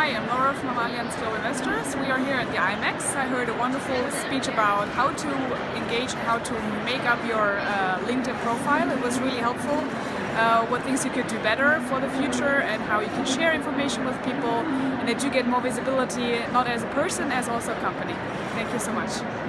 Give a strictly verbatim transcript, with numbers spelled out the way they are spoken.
Hi, I'm Laura from Allianz Global Investors. We are here at the I M E X. I heard a wonderful speech about how to engage and how to make up your uh, LinkedIn profile. It was really helpful. Uh, what things you could do better for the future and how you can share information with people and that you get more visibility, not as a person, as also a company. Thank you so much.